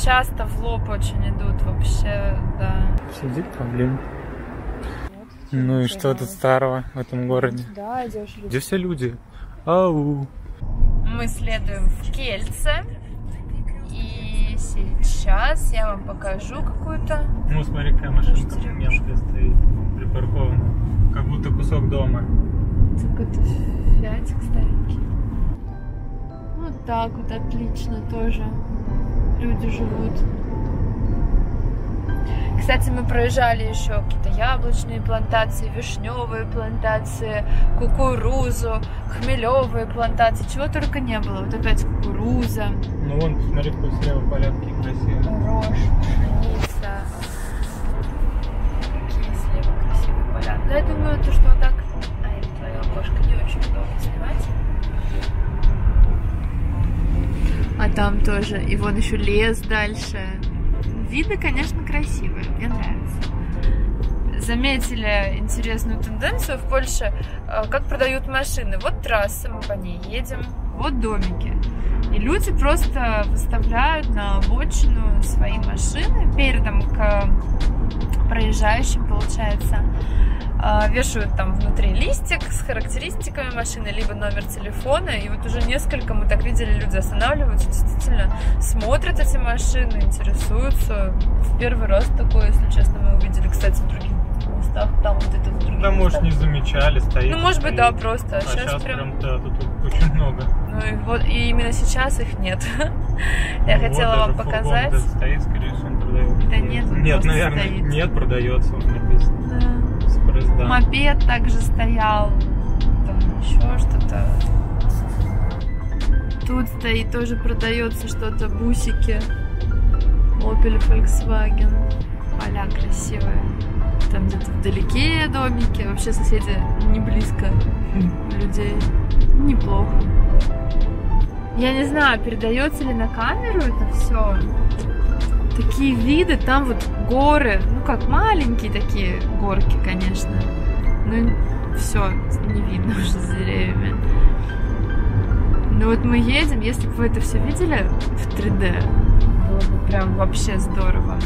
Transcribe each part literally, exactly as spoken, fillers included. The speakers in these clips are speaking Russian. Часто в лоб очень идут вообще, да. Сидит проблем. Ну и что тут старого в этом городе? Да, идешь. Где все люди? Ау. Мы следуем в Кельце. И сейчас я вам покажу какую-то... Ну смотри, какая машинка мелкая стоит, припаркована. Как будто кусок дома. Это какой-то фиатик старенький. Вот так вот, отлично тоже. Люди живут. Кстати, мы проезжали еще какие-то яблочные плантации, вишневые плантации, кукурузу, хмелевые плантации. Чего только не было. Вот опять кукуруза. Ну вон, посмотри, какой слева полянки красивые. Рожь, пшеница. Какие слева красивые полянки. Но я думаю, то, что вот так... А это твоя окошко не очень удобно снимать. А там тоже, и вон еще лес дальше. Виды, конечно, красивые, мне нравится. Заметили интересную тенденцию в Польше, как продают машины. Вот трасса, мы по ней едем, вот домики. И люди просто выставляют на обочину свои машины, передом к проезжающим, получается. Вешают там внутри листик с характеристиками машины, либо номер телефона. И вот уже несколько мы так видели, люди останавливаются, действительно смотрят эти машины, интересуются. В первый раз такое, если честно, мы увидели, кстати, в других местах. Там вот это в других местах. Да, может, не замечали, стоит. Ну, может быть, да, просто. А сейчас, сейчас прям... Да, тут очень много. Ну, и вот, и именно сейчас их нет. Я ну, хотела вот, вам показать. Стоит, скорее всего, он продается. Да нет, нет, наверное, стоит. Нет, продается, он написано. Да. Да. Мопед также стоял, там еще что-то. Тут стоит, тоже продается что-то, бусики. Opel, Volkswagen. Поля красивые. Там где-то вдалеке домики. Вообще соседи не близко людей. Неплохо. Я не знаю, передается ли на камеру это все. Такие виды, там вот горы, ну как маленькие такие горки, конечно. Ну все, не видно уже с деревьями. Ну вот мы едем, если бы вы это все видели в три дэ, было бы прям вообще здорово.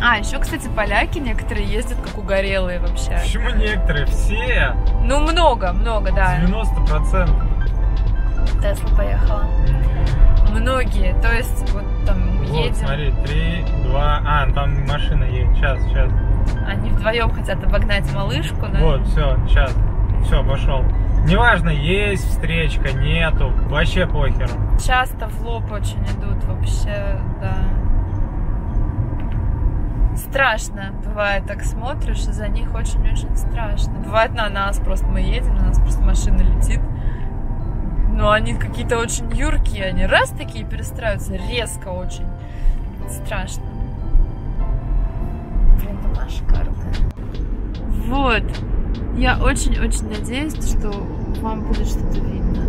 А, еще, кстати, поляки некоторые ездят как угорелые вообще. Почему некоторые? Все? Ну много, много, да. девяносто процентов. Тесла поехала. Многие, то есть вот там вот, едем. Смотри, три, два, а, там машина едет, сейчас, сейчас. Они вдвоем хотят обогнать малышку, но... Вот, все, сейчас, все, обошел. Неважно, есть встречка, нету, вообще похеру. Часто в лоб очень идут, вообще, да. Страшно, бывает, так смотришь, и за них очень-очень страшно. Бывает на нас просто, мы едем, на нас просто машина летит. Но они какие-то очень юркие, они раз такие перестраиваются, резко очень. Страшно. Блин, это машкарная. Вот. Я очень-очень надеюсь, что вам будет что-то видно.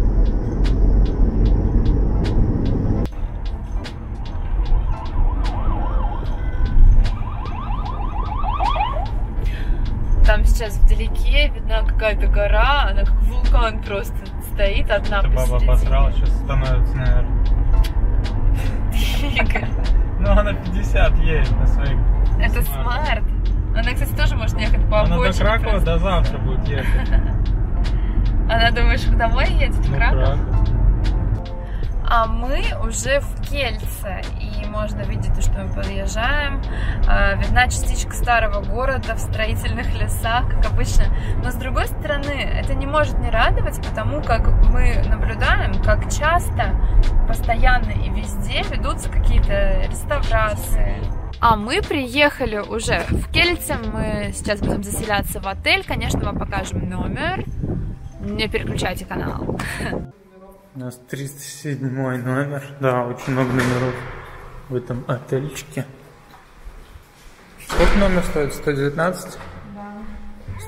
Там сейчас вдалеке видна какая-то гора, она как вулкан просто стоит одна посередине. Баба посрала, сейчас становится, наверное. Ну она пятьдесят едет на своих. Это смарт. Она, кстати, тоже может ехать по обочине. Она до Кракова до завтра будет ехать. Она, думаешь, домой едет, в Краков? А мы уже в Кельце, и можно видеть, что мы подъезжаем. Видна частичка старого города в строительных лесах, как обычно. Но с другой стороны, это не может не радовать, потому как мы наблюдаем, как часто, постоянно и везде ведутся какие-то реставрации. А мы приехали уже в Кельце, мы сейчас будем заселяться в отель. Конечно, вам покажем номер. Не переключайте канал. У нас триста седьмой номер. Да, очень много номеров в этом отельчике. Сколько номер стоит? сто девятнадцать? Да.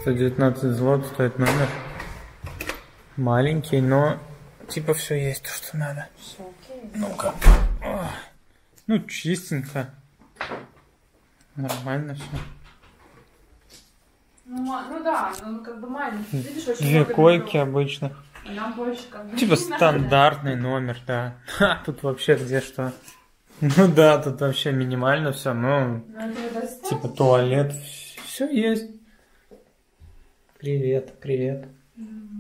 сто девятнадцать злот стоит номер. Маленький, но типа все есть, то, что надо. Ну-ка. Ну, чистенько. Нормально все. Ну, ну да, ну как бы маленький. Видишь, очень две койки обычно. Нам больше, как бы, типа стандартный надо. Номер, да. А тут вообще где что. Ну да, тут вообще минимально все, но типа туалет, все есть. Привет, привет.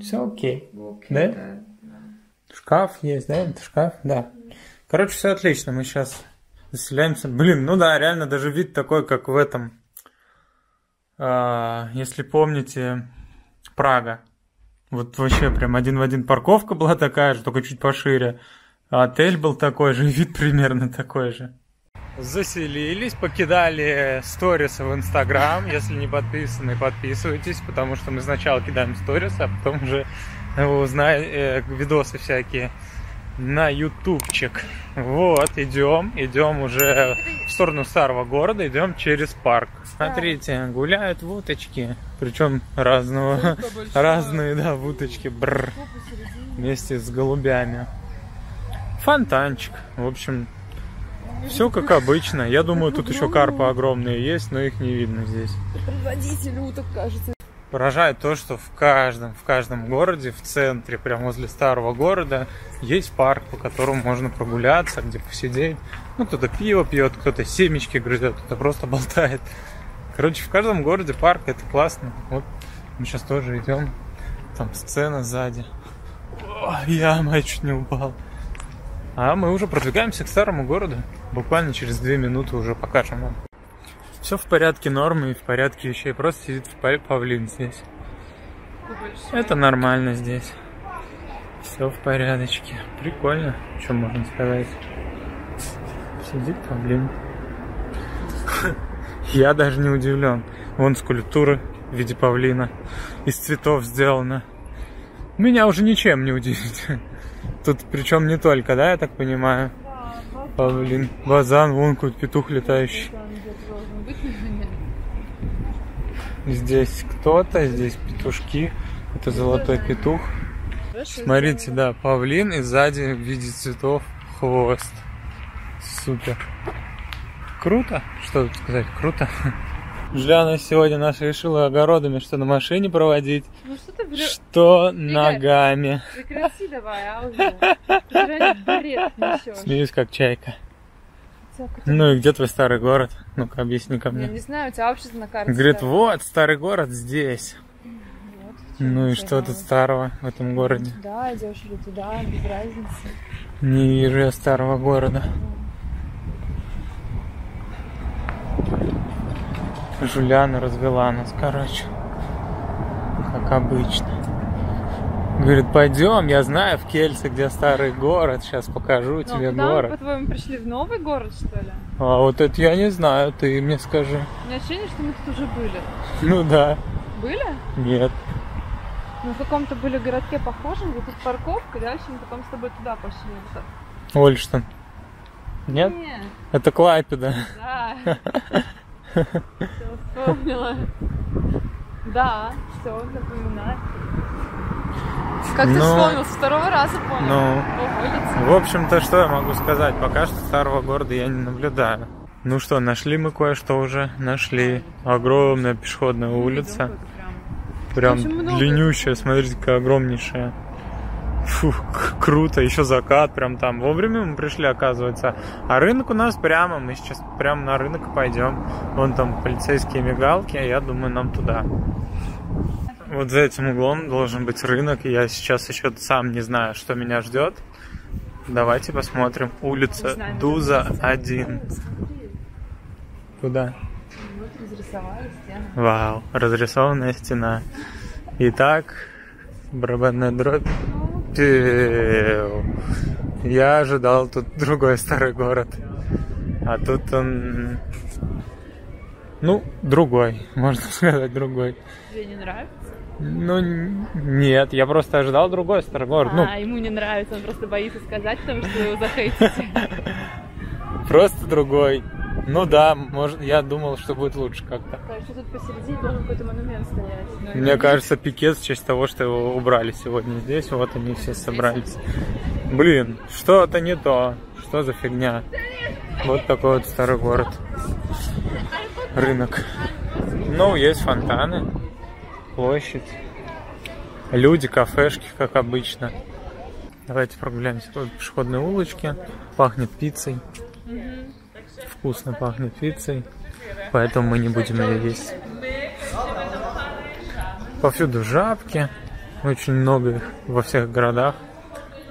Все окей. Да? Шкаф есть, да? Это шкаф, да. Короче, все отлично. Мы сейчас заселяемся. Блин, ну да, реально даже вид такой, как в этом. А, если помните, Прага. Вот вообще прям один в один парковка была такая же, только чуть пошире. А отель был такой же, вид примерно такой же. Заселились, покидали сторисы в Инстаграм. Если не подписаны, подписывайтесь, потому что мы сначала кидаем сторисы, а потом уже узнаете видосы всякие на ютубчик. Вот, идем, идем уже в сторону старого города, идем через парк. Смотрите, гуляют в уточки, причем разного, разные, да, в уточки, бррр, вместе с голубями. Фонтанчик, в общем, все как обычно. Я думаю, тут еще карпы огромные есть, но их не видно здесь. Предводитель уток, кажется. Поражает то, что в каждом, в каждом городе, в центре, прямо возле старого города, есть парк, по которому можно прогуляться, где посидеть. Ну, кто-то пиво пьет, кто-то семечки грызет, кто-то просто болтает. Короче, в каждом городе парк, это классно. Вот мы сейчас тоже идем, там сцена сзади. О, яма, я чуть не упал. А мы уже продвигаемся к старому городу. Буквально через две минуты уже покажем вам. Все в порядке нормы и в порядке вещей. Просто сидит павлин здесь. Это нормально здесь. Все в порядочке. Прикольно, что можно сказать. Сидит павлин. Я даже не удивлен. Вон скульптура в виде павлина. Из цветов сделана. Меня уже ничем не удивить. Тут причем не только, да, я так понимаю? Павлин, базан, вон какой-то петух летающий. Здесь кто-то, здесь петушки. Это золотой петух. Смотрите, да, павлин и сзади в виде цветов хвост. Супер. Круто? Что тут сказать? Круто. Жляна сегодня наша решила огородами, что на машине проводить, ну, что, бр... что ногами. Прекрати давай, а уже. Смеюсь, как чайка. Ну и где твой старый город? Ну-ка, объясни ко мне. Я не знаю, у тебя вообще на карте. Говорит, вот старый город здесь. Вот, ну и что тут старого в этом городе? Да, идешь или туда, без разницы. Не вижу я старого города. Жуляна развела нас, короче, как обычно. Говорит, пойдем, я знаю в Кельце, где старый город, сейчас покажу Но тебе город. Мы, по-твоему, пришли в новый город, что ли? А вот это я не знаю, ты мне скажи. У меня ощущение, что мы тут уже были. Ну да. Были? Нет. Мы в каком-то были городке похожем, где тут парковка, дальше мы потом с тобой туда пошли. Ольштон. Нет? Нет. Это Клайпеда. Да. Все, вспомнила. Да, все, напоминаю. Как ты вспомнил, с второго раза понял. Ну, в общем-то, что я могу сказать? Пока что старого города я не наблюдаю. Ну что, нашли мы кое-что уже. Нашли. Огромная пешеходная улица. Прям длиннющая, смотрите-ка, огромнейшая. Фу, круто, еще закат прям там. Вовремя мы пришли, оказывается. А рынок у нас прямо, мы сейчас прямо на рынок и пойдем. Вон там полицейские мигалки, а я думаю, нам туда. Вот за этим углом должен быть рынок. Я сейчас еще сам не знаю, что меня ждет. Давайте посмотрим. Улица Дуза один. Куда? Вот разрисовали стену. Вау, разрисованная стена. Итак, барабанная дробь. Я ожидал тут другой старый город, а тут он, ну, другой, можно сказать, другой. Тебе не нравится? Ну, нет, я просто ожидал другой старый город. А, ну, ему не нравится, он просто боится сказать, потому что вы его захейтите. Просто другой. Ну да, может, я думал, что будет лучше как-то. Кажется, тут посередине должен какой-то монумент стоять. Мне кажется, пикет в честь того, что его убрали сегодня здесь. Вот они все собрались. Блин, что-то не то. Что за фигня? Вот такой вот старый город. Рынок. Ну, есть фонтаны, площадь, люди, кафешки, как обычно. Давайте прогуляемся по пешеходной улочке. Пахнет пиццей. вкусно пахнет пиццей, поэтому мы не будем ее есть. Повсюду жабки, очень много их во всех городах,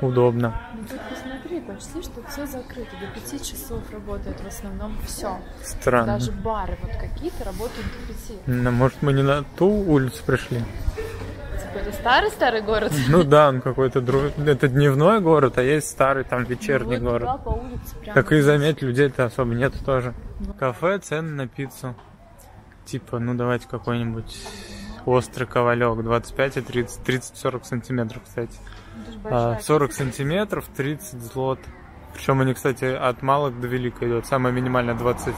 удобно. Посмотри, почти что все закрыто, до пяти часов работает в основном все. Странно. Даже бары вот какие-то работают до пяти. Ну, может, мы не на ту улицу пришли? Какой-то старый-старый город? Ну да, он какой-то друг... Это дневной город, а есть старый там вечерний ну, вот, город. По улице, прямо как и заметь, людей-то особо нету тоже. Ну. Кафе, цены на пиццу. Типа, ну давайте какой-нибудь острый ковалек, двадцать пять и тридцать, тридцать-сорок сантиметров, кстати. сорок сантиметров, тридцать злот. Причем они, кстати, от малых до великой идут. Самая минимальная двадцать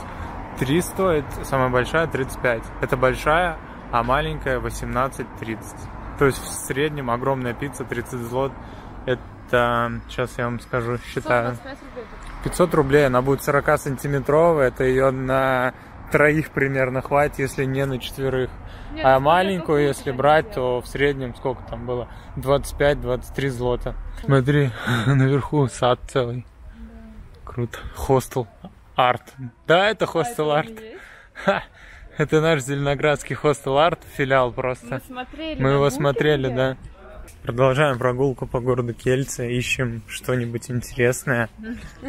три стоит, самая большая тридцать пять. Это большая, а маленькая восемнадцать тридцать. То есть в среднем огромная пицца тридцать злот. Это, сейчас я вам скажу, считаю. пятьсот рублей, она будет сорок сантиметровая. Это ее на троих примерно хватит, если не на четверых. Нет, а маленькую, если брать, то в среднем сколько там было? двадцать пять — двадцать три злота. Смотри, наверху сад целый. Да. Круто. Хостел арт. Да, это хостел арт. Это наш зеленоградский хостел арт, филиал просто. Мы его смотрели, да. Продолжаем прогулку по городу Кельце, ищем что-нибудь интересное,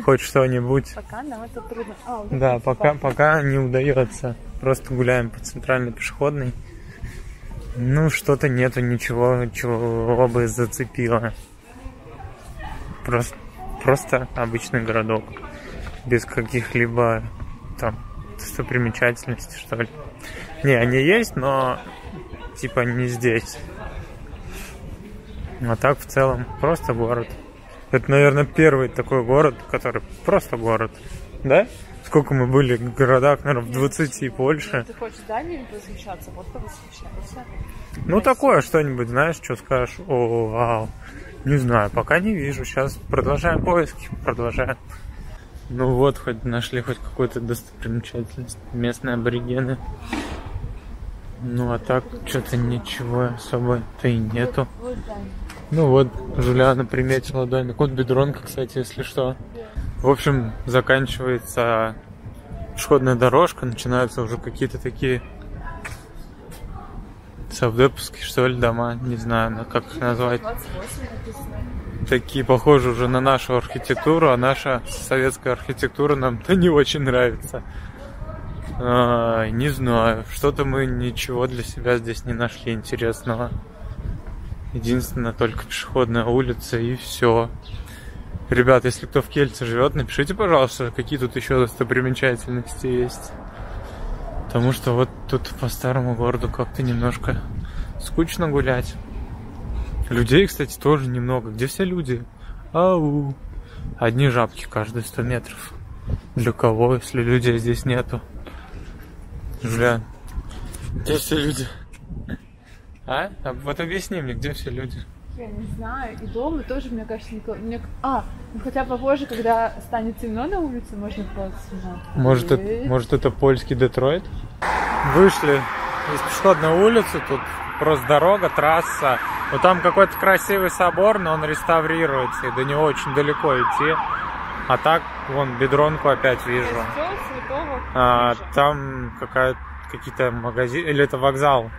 хоть что-нибудь. Пока нам это трудно. А, да, пока, пока не удается. Просто гуляем по центральной пешеходной. Ну, что-то нету, ничего, чего бы зацепило. Просто, просто обычный городок, без каких-либо там достопримечательностей, что ли. Не, они есть, но типа не здесь. А так в целом просто город. Это, наверное, первый такой город, который просто город. Да? Сколько мы были в городах, наверное, в двадцати Польши. Ты хочешь зданиями восхищаться, вот ты восхищаешься. Ну, такое что-нибудь, знаешь, что скажешь? О, вау. Не знаю, пока не вижу. Сейчас продолжаем поиски, продолжаем. Ну вот, хоть нашли хоть какую-то достопримечательность. Местные аборигены. Ну, а так, что-то ничего особо-то и нету. Ну вот, Жуляна приметила домик. Вот Бедронка, кстати, если что. В общем, заканчивается пешеходная дорожка, начинаются уже какие-то такие совдепуски, что ли, дома, не знаю, как их назвать. Такие похожи уже на нашу архитектуру, а наша советская архитектура нам-то не очень нравится. А, не знаю, что-то мы ничего для себя здесь не нашли интересного. Единственное, только пешеходная улица и все. Ребят, если кто в Кельце живет, напишите, пожалуйста, какие тут еще достопримечательности есть. Потому что вот тут по старому городу как-то немножко скучно гулять. Людей, кстати, тоже немного. Где все люди? Ау! Одни жабки каждые сто метров. Для кого, если людей здесь нету? Бля, где все люди? А? а? Вот объясни мне, где все люди? Я не знаю, и дома тоже, мне кажется, никого... Мне... А, ну хотя попозже, когда станет темно на улице, можно просто... Может, это, может это польский Детройт? Вышли из пешеходной улицы, тут просто дорога, трасса. Вот там какой-то красивый собор, но он реставрируется, и до него очень далеко идти. А так, вон, Бедронку опять вижу. А, там какие-то магазины, или это вокзал?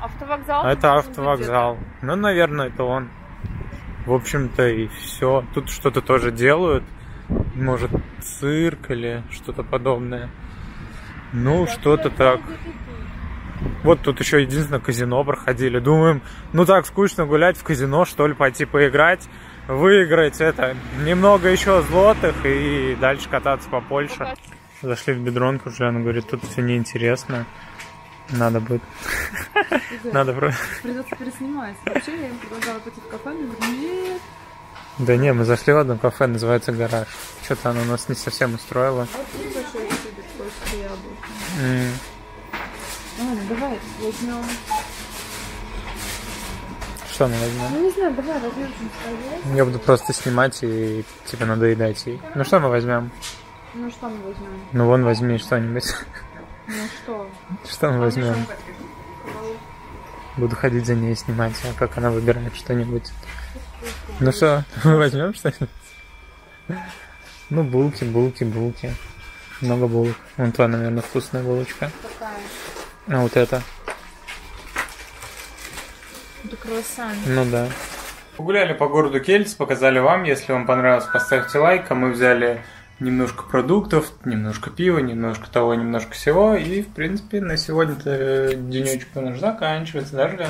Автовокзал? Это автовокзал. Ну, наверное, это он. В общем-то, и все. Тут что-то тоже делают. Может, цирк или что-то подобное. Ну, что-то так. Вот тут еще единственное казино проходили. Думаем, ну так скучно гулять в казино, что ли, пойти поиграть, выиграть это. Немного еще злотых и дальше кататься по Польше. Зашли в Бедронку, Жена говорит, тут все неинтересно. Надо будет. Надо просто. Придется переснимать. Вообще я им предлагала пойти в кафе, но говорю, нет. Да не, мы зашли в одно кафе, называется Гараж. Что-то оно нас не совсем устроило. Ладно, давай возьмем. Что мы возьмем? Ну не знаю, давай возьмем. Я буду просто снимать и тебе надоедать ей. Ну что мы возьмем? Ну что мы возьмем? Ну вон возьми что-нибудь. Ну что? Что мы возьмем? Буду ходить за ней снимать, а как она выбирает что-нибудь. Ну что, мы возьмем что-нибудь? Ну булки, булки, булки. много булок. Вон та, наверное, вкусная булочка. Какая? А вот это. Это круассан. Ну да. Погуляли по городу Кельц, показали вам. Если вам понравилось, поставьте лайк. А мы взяли немножко продуктов, немножко пива, немножко того, немножко всего. И, в принципе, на сегодня денечек наш заканчивается. Дождя.